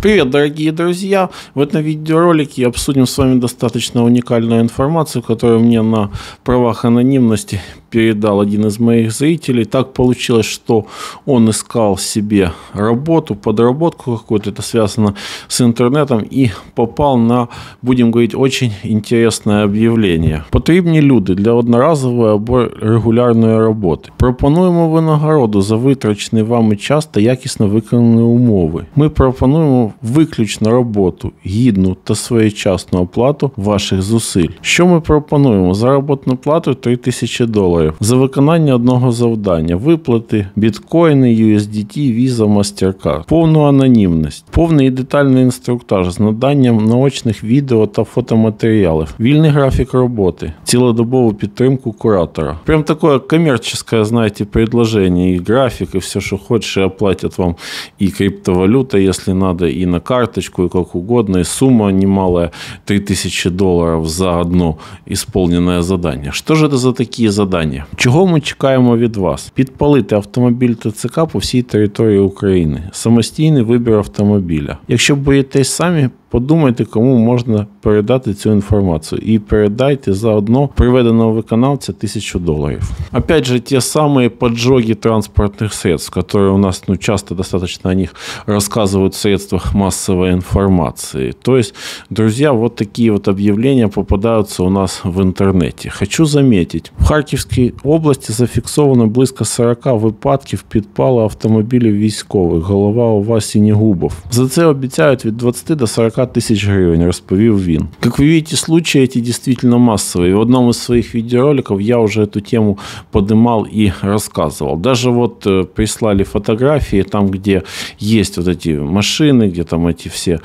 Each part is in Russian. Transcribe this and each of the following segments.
Привет, дорогие друзья! В этом видеоролике обсудим с вами достаточно уникальную информацию, которую мне на правах анонимности передал один из моих зрителей. Так получилось, что он искал себе работу, подработку какую-то, это связано с интернетом, и попал на, будем говорить, очень интересное объявление. Потрібні люди для одноразової або регулярної роботи. Пропонуємо винагороду за витрачені вами час та якісно виконані умови. Ми пропонуємо виключно роботу, гідну та своєчасну оплату ваших зусиль. Що ми пропонуємо? Заробітну плату $3000 за виконання одного завдання, виплати, біткоїни, USDT, Visa, Mastercard, повну анонімність, повний і детальний інструктаж з наданням наочних відео та фотоматеріалів, вільний графік роботи, цілодобову підтримку куратора. Прям таке комерційне, знаєте, предложення, і графік, і все, що хочеш, і оплатять вам і криптовалюта, якщо надо, и на карточку, и как угодно, и сумма немалая, $3000 за одно исполненное задание. Что же это за такие задания? Чего мы чекаємо від вас? Підпалити автомобіль ТЦК по всій території України. Самостійний вибір автомобіля. Якщо боїтесь самі, подумайте, кому можна передати цю інформацію. І передайте заодно приведеного виконавця $1000. Опять же, те самые поджоги транспортных средств, которые у нас часто достаточно о них рассказывают в средствах массовой информации. То есть, друзья, вот такие вот объявления попадаются у нас в интернете. Хочу заметить, в Харьковской области зафиксовано близко 40 випадків підпалу автомобілів військових. Голова ОВА Синегубов. За це обіцяють від 20 до 40 тысяч гривен, расповел Вин. Как вы видите, случаи эти действительно массовые. В одном из своих видеороликов я уже эту тему поднимал и рассказывал. Даже вот прислали фотографии там, где есть вот эти машины, где там эти все,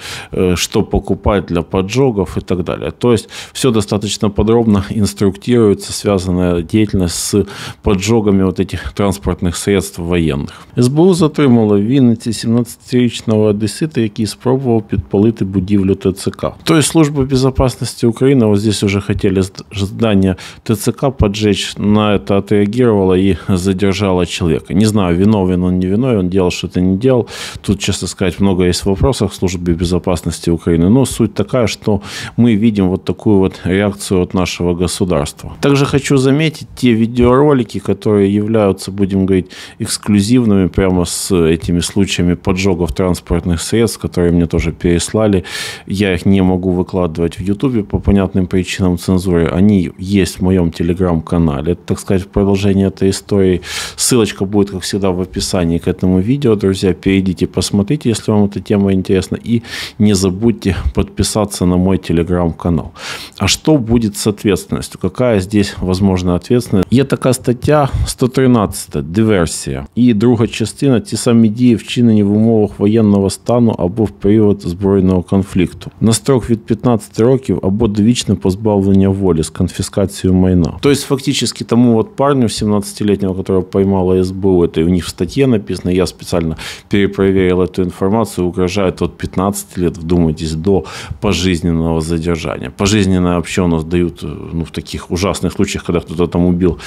что покупать для поджогов и так далее. То есть все достаточно подробно инструктируется, связанная деятельность с поджогами вот этих транспортных средств военных. СБУ затримала в Вінниці 17-річного одесита, який спробував підпалити будівлю ТЦК. То есть служба безопасности Украины, вот здесь уже хотели здание ТЦК поджечь, на это отреагировала и задержала человека. Не знаю, виновен он, не виновен, делал что-то, не делал. Тут, честно сказать, много есть вопросов к службе безопасности Украины. Но суть такая, что мы видим вот такую вот реакцию от нашего государства. Также хочу заметить те видеоролики, которые являются, будем говорить, эксклюзивными прямо с этими случаями поджогов транспортных средств, которые мне тоже переслали. Я их не могу выкладывать в YouTube по понятным причинам цензуры. Они есть в моем Telegram-канале. Это, так сказать, продолжение этой истории. Ссылочка будет, как всегда, в описании к этому видео. Друзья, перейдите, посмотрите, если вам эта тема интересна. И не забудьте подписаться на мой Telegram-канал. А что будет с ответственностью? Какая здесь возможна ответственность? Є така стаття 113 «Диверсія» і друга частина – ті самі дії, вчинені в умовах воєнного стану або в період збройного конфлікту, на строк від 15 років або довічне позбавлення волі з конфіскацією майна. Тобто, фактично, тому от парню 17-летнього, якого поймала СБУ, це у них в статті написано, я спеціально перепроверил эту информацию, угрожает от 15 лет, вдумайтесь, до пожизненного задержания. Пожизненное вообще у нас дают, ну, в таких ужасных случаях, когда кто-то там убил,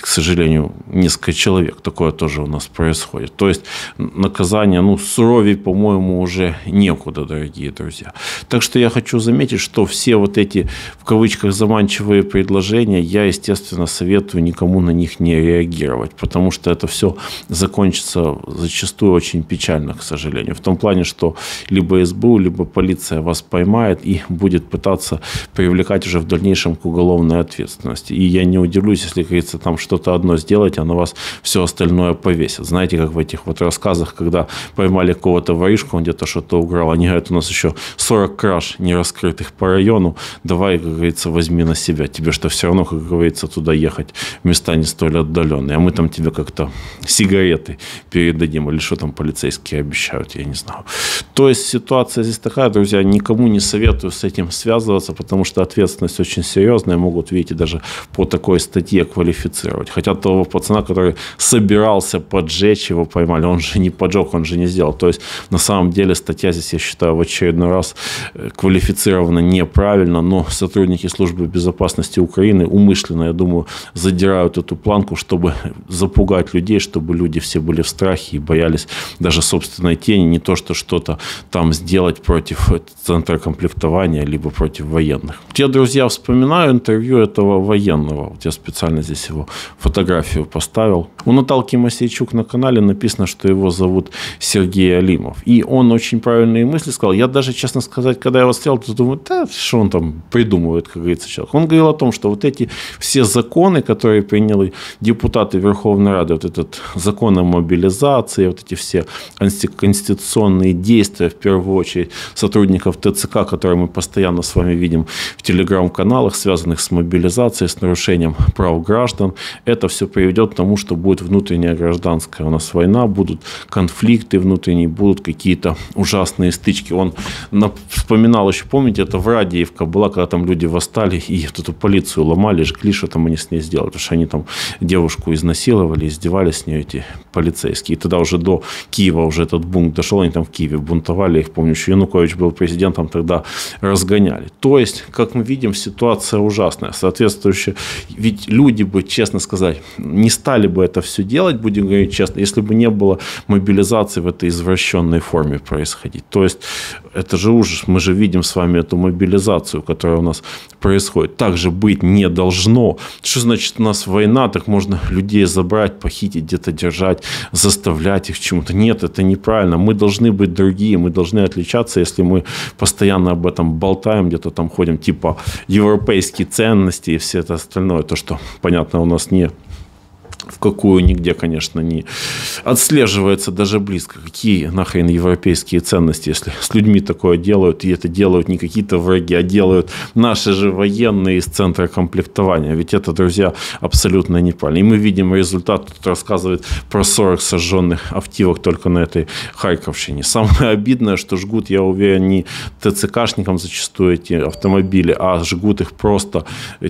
к сожалению, несколько человек. Такое тоже у нас происходит. То есть наказание, ну, суровее, по-моему, уже некуда, дорогие друзья. Так что я хочу заметить, что все вот эти, в кавычках, заманчивые предложения, я, естественно, советую никому на них не реагировать, потому что это все закончится зачастую очень печально, к сожалению. В том плане, что либо СБУ, либо полиция вас поймает и будет пытаться привлекать уже в дальнейшем к уголовной ответственности. И я не удивлюсь, если, как говорится, там что-то одно сделаете, а на вас все остальное повесят. Знаете, как в этих вот рассказах, когда поймали какого-то воришку, он где-то что-то украл, они говорят, у нас еще 40 краж не раскрытых по району, давай, как говорится, возьми на себя. Тебе что, все равно, как говорится, туда ехать в места не столь отдаленные, а мы там тебе как-то сигареты передадим, или что там полицейские обещают, я не знаю. То есть ситуация здесь такая, друзья, никому не советую с этим связываться, потому что ответственность очень серьезная, могут, видите, даже по такой статье квалифицировать. Хотя того пацана, который собирался поджечь, его поймали, он же не поджег, он же не сделал. То есть на самом деле статья здесь, я считаю, в очередной раз квалифицировано неправильно, но сотрудники службы безопасности Украины умышленно, я думаю, задирают эту планку, чтобы запугать людей, чтобы люди все были в страхе и боялись даже собственной тени, не то что что-то там сделать против центра комплектования, либо против военных. Я, друзья, вспоминаю интервью этого военного. Вот я специально здесь его фотографию поставил. У Наталки Мосейчук на канале написано, что его зовут Сергей Алимов. И он очень правильные мысли сказал. Я даже, честно сказать, когда я его стрелял, то думаю, да, что он там придумывает, как говорится, человек. Он говорил о том, что вот эти все законы, которые приняли депутаты Верховной Рады, вот этот закон о мобилизации, вот эти все антиконституционные действия, в первую очередь, сотрудников ТЦК, которые мы постоянно с вами видим в телеграм-каналах, связанных с мобилизацией, с нарушением прав граждан, это все приведет к тому, что будет внутренняя гражданская у нас война, будут конфликты внутренние, будут какие-то ужасные стычки. Он вспоминал еще, помните, это Врадиевка была, когда там люди восстали и эту полицию ломали, жгли, что там они с ней сделали, потому что они там девушку изнасиловали, издевались с нее эти полицейские. И тогда уже до Киева уже этот бунт дошел, они там в Киеве бунтовали, их помню, еще Янукович был президентом, тогда разгоняли. То есть, как мы видим, ситуация ужасная, соответствующая. Ведь люди бы, честно сказать, не стали бы это все делать, будем говорить честно, если бы не было мобилизации в этой извращенной форме происходить. То есть, это же ужас, мы же видим с вами эту мобилизацию, которая у нас происходит. Так же быть не должно. Что значит у нас война, так можно людей забрать, похитить, где-то держать, заставлять их чему-то. Нет, это неправильно. Мы должны быть другие, мы должны отличаться, если мы постоянно об этом болтаем, где-то там ходим, типа европейские ценности и все это остальное, то, что, понятно, у нас не в какую нигде, конечно, не отслеживается даже близко. Какие нахрен европейские ценности, если с людьми такое делают, и это делают не какие-то враги, а делают наши же военные из центра комплектования. Ведь это, друзья, абсолютно неправильно. И мы видим результат, тут рассказывает про 40 сожженных автивок только на этой Харьковщине. Самое обидное, что жгут, я уверен, не ТЦКшникам зачастую эти автомобили, а жгут их просто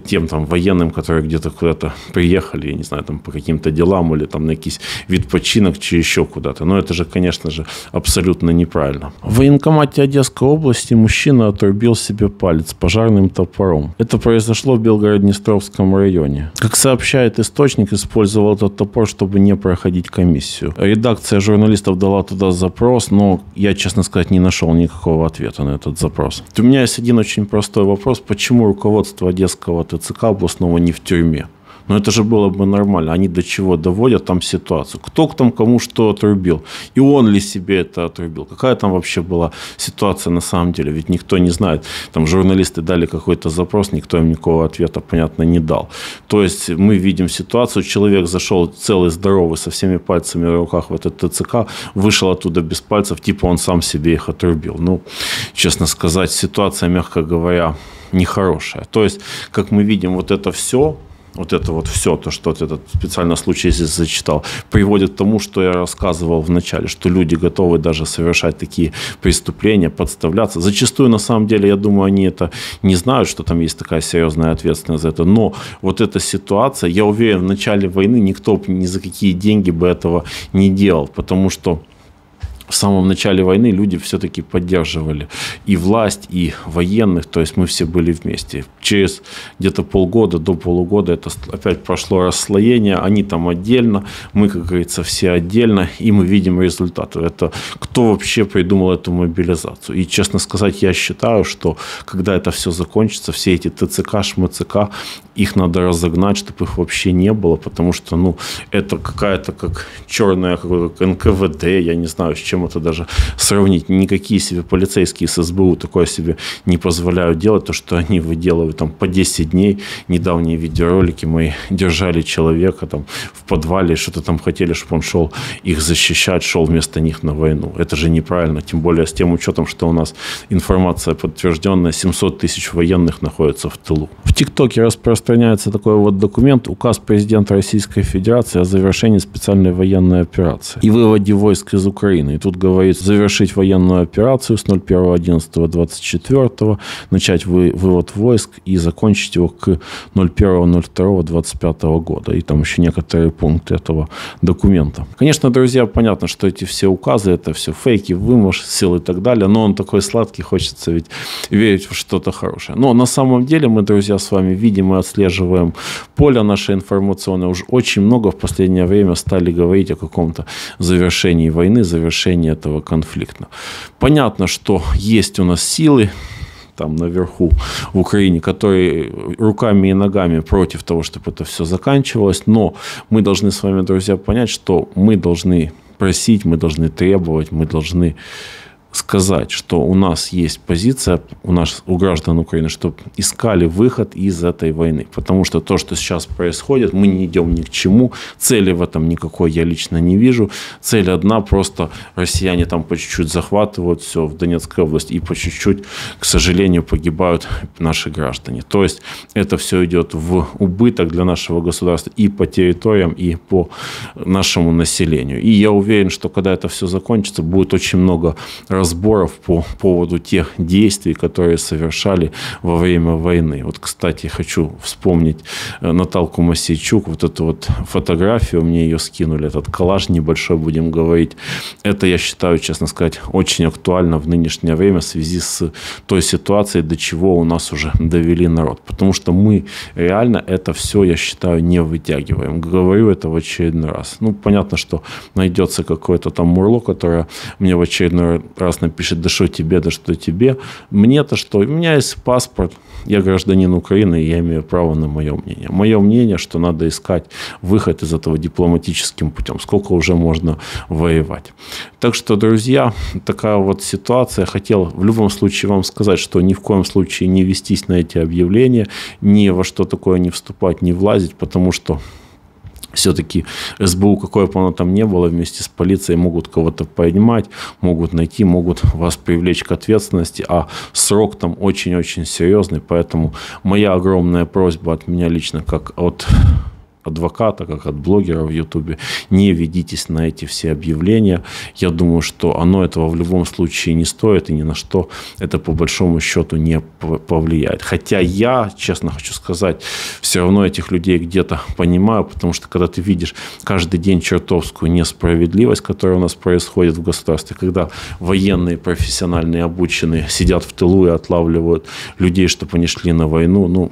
тем там военным, которые где-то куда-то приехали, я не знаю, там по каким-то делам или там на какие-то вид починок, чи еще куда-то. Но это же, конечно же, абсолютно неправильно. В военкомате Одесской области мужчина отрубил себе палец пожарным топором. Это произошло в Белгород-Днестровском районе. Как сообщает источник, использовал этот топор, чтобы не проходить комиссию. Редакция журналистов дала туда запрос, но я, честно сказать, не нашел никакого ответа на этот запрос. У меня есть один очень простой вопрос. Почему руководство Одесского ТЦК областного не в тюрьме? Но это же было бы нормально. Они до чего доводят там ситуацию? Кто там кому что отрубил? И он ли себе это отрубил? Какая там вообще была ситуация на самом деле? Ведь никто не знает. Там журналисты дали какой-то запрос, никто им никакого ответа, понятно, не дал. То есть, мы видим ситуацию. Человек зашел целый, здоровый, со всеми пальцами в руках в этот ТЦК, вышел оттуда без пальцев, типа он сам себе их отрубил. Ну, честно сказать, ситуация, мягко говоря, нехорошая. То есть, как мы видим, вот это все, то, что вот этот специально случай здесь зачитал, приводит к тому, что я рассказывал в начале, что люди готовы даже совершать такие преступления, подставляться. Зачастую, на самом деле, я думаю, они это не знают, что там есть такая серьезная ответственность за это. Но вот эта ситуация, я уверен, в начале войны никто бы ни за какие деньги бы этого не делал, потому что в самом начале войны люди все-таки поддерживали и власть, и военных. То есть, мы все были вместе. Через где-то полгода до полугода это опять прошло расслоение. Они там отдельно, мы, как говорится, все отдельно. И мы видим результаты. Это кто вообще придумал эту мобилизацию. И, честно сказать, я считаю, что когда это все закончится, все эти ТЦК, ШМЦК, их надо разогнать, чтобы их вообще не было. Потому что, ну, это какая-то как черная, как НКВД, я не знаю, с чем это даже сравнить. Никакие себе полицейские с СБУ такое себе не позволяют делать. То, что они выделывают там по 10 дней. Недавние видеоролики мои, держали человека там в подвале, что-то там хотели, чтобы он шел их защищать, шел вместо них на войну. Это же неправильно. Тем более с тем учетом, что у нас информация подтвержденная, 700 тысяч военных находятся в тылу. В ТикТоке распространяется такой вот документ, указ президента Российской Федерации о завершении специальной военной операции и выводе войск из Украины. И тут тут говорит завершить военную операцию с 01.11.24, начать вывод войск и закончить его к 01.02.25 года. И там еще некоторые пункты этого документа. Конечно, друзья, понятно, что эти все указы, это все фейки, вымысел и так далее, но он такой сладкий, хочется ведь верить в что-то хорошее. Но на самом деле мы, друзья, с вами видим и отслеживаем поле наше информационное. Уже очень много в последнее время стали говорить о каком-то завершении войны, завершении этого конфликта. Понятно, что есть у нас силы там наверху в Украине, которые руками и ногами против того, чтобы это все заканчивалось. Но мы должны с вами, друзья, понять, что мы должны просить, мы должны требовать, мы должны сказать, что у нас есть позиция у граждан Украины, чтобы искали выход из этой войны. Потому что то, что сейчас происходит, мы не идем ни к чему. Цели в этом никакой я лично не вижу. Цель одна, просто россияне там по чуть-чуть захватывают все в Донецкой области и по чуть-чуть, к сожалению, погибают наши граждане. То есть это все идет в убыток для нашего государства и по территориям, и по нашему населению. И я уверен, что когда это все закончится, будет очень много разборов по поводу тех действий, которые совершали во время войны. Вот, кстати, хочу вспомнить Наталку Мосейчук, вот эту вот фотографию, мне ее скинули, этот коллаж небольшой, будем говорить. Это, я считаю, честно сказать, очень актуально в нынешнее время в связи с той ситуацией, до чего у нас уже довели народ. Потому что мы реально это все, я считаю, не вытягиваем. Говорю это в очередной раз. Ну, понятно, что найдется какое-то там мурло, которое мне в очередной раз напишет: да что тебе, да что тебе. Мне-то что? У меня есть паспорт, я гражданин Украины, и я имею право на мое мнение. Мое мнение, что надо искать выход из этого дипломатическим путем. Сколько уже можно воевать. Так что, друзья, такая вот ситуация. Хотел в любом случае вам сказать, что ни в коем случае не вестись на эти объявления, ни во что такое не вступать, не влазить, потому что все-таки СБУ, какое бы оно там ни было, вместе с полицией могут кого-то поймать, могут найти, могут вас привлечь к ответственности, а срок там очень-очень серьезный, поэтому моя огромная просьба от меня лично, как от адвоката, как от блогера в YouTube, не ведитесь на эти все объявления. Я думаю, что оно этого в любом случае не стоит, и ни на что это по большому счету не повлияет. Хотя я, честно хочу сказать, все равно этих людей где-то понимаю, потому что когда ты видишь каждый день чертовскую несправедливость, которая у нас происходит в государстве, когда военные, профессиональные, обученные сидят в тылу и отлавливают людей, чтобы они шли на войну, ну,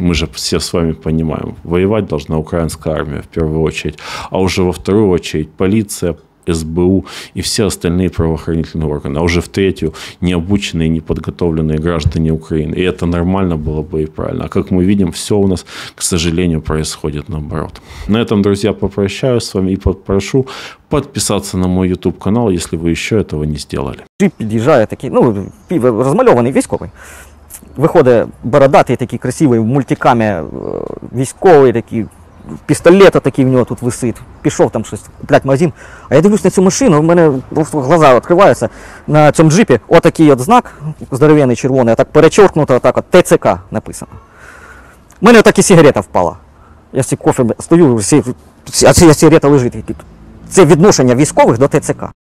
мы же все с вами понимаем, воевать должна украинская армия в первую очередь, а уже во вторую очередь полиция, СБУ и все остальные правоохранительные органы, а уже в третью необученные, неподготовленные граждане Украины. И это нормально было бы и правильно. А как мы видим, все у нас, к сожалению, происходит наоборот. На этом, друзья, попрощаюсь с вами и попрошу подписаться на мой YouTube канал, если вы еще этого не сделали. Джип подъезжает, такие, ну, размальованный військовий. Виходить бородатий, такий красивий, в мультикамі військовий, такий, пістолета такий в нього тут висить. Пішов там щось купляти магазин. А я дивлюсь на цю машину, в мене просто глаза відкриваються. На цьому джипі отакий от знак, здоровенний, червоний, а так перечеркнуто, а так от ТЦК написано. У мене отак і сигарета впала. Я всі кофе стою, а ця сигарета лежить. Це відношення військових до ТЦК.